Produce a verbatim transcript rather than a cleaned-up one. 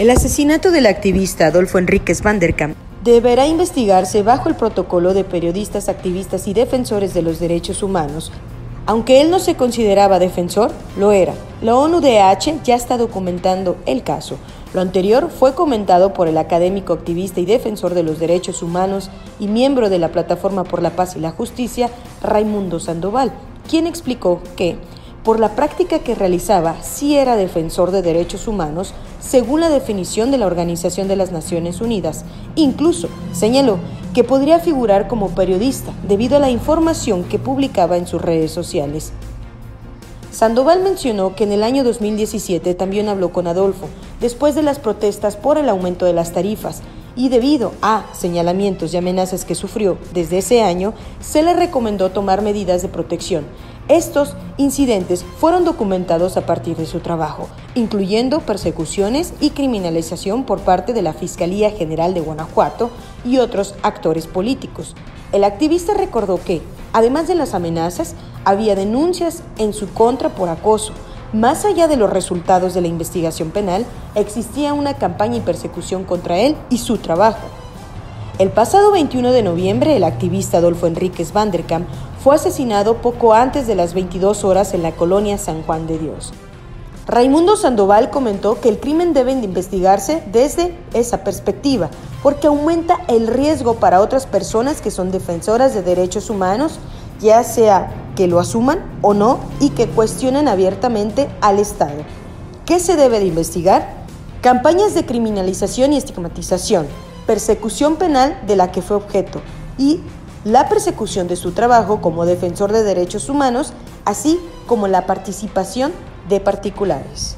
El asesinato del activista Adolfo Enríquez Vanderkamp deberá investigarse bajo el protocolo de periodistas, activistas y defensores de los derechos humanos. Aunque él no se consideraba defensor, lo era. La ONU D H ya está documentando el caso. Lo anterior fue comentado por el académico, activista y defensor de los derechos humanos y miembro de la Plataforma por la Paz y la Justicia, Raymundo Sandoval, quien explicó que, por la práctica que realizaba, sí era defensor de derechos humanos, según la definición de la Organización de las Naciones Unidas. Incluso señaló que podría figurar como periodista debido a la información que publicaba en sus redes sociales. Sandoval mencionó que en el año dos mil diecisiete también habló con Adolfo, después de las protestas por el aumento de las tarifas, y debido a señalamientos y amenazas que sufrió desde ese año, se le recomendó tomar medidas de protección. Estos incidentes fueron documentados a partir de su trabajo, incluyendo persecuciones y criminalización por parte de la Fiscalía General de Guanajuato y otros actores políticos. El activista recordó que, además de las amenazas, había denuncias en su contra por acoso. Más allá de los resultados de la investigación penal, existía una campaña y persecución contra él y su trabajo. El pasado veintiuno de noviembre, el activista Adolfo Enríquez Vanderkamp fue asesinado poco antes de las veintidós horas en la colonia San Juan de Dios. Raymundo Sandoval comentó que el crimen debe investigarse desde esa perspectiva, porque aumenta el riesgo para otras personas que son defensoras de derechos humanos, ya sea que lo asuman o no, y que cuestionen abiertamente al Estado. ¿Qué se debe de investigar? Campañas de criminalización y estigmatización, persecución penal de la que fue objeto y la persecución de su trabajo como defensor de derechos humanos, así como la participación de particulares.